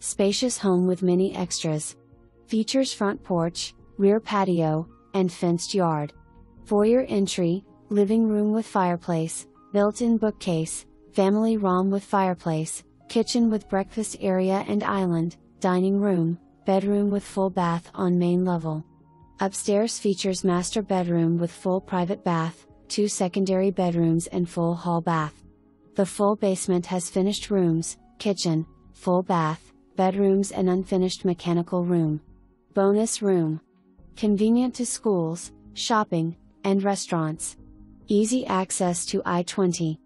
Spacious home with many extras. Features front porch, rear patio, and fenced yard. Foyer entry, living room with fireplace, built-in bookcase, family room with fireplace, kitchen with breakfast area and island, dining room, bedroom with full bath on main level. Upstairs features master bedroom with full private bath, two secondary bedrooms and full hall bath. The full basement has finished rooms, kitchen, full bath, bedrooms and unfinished mechanical room. Bonus room. Convenient to schools, shopping, and restaurants. Easy access to I-20.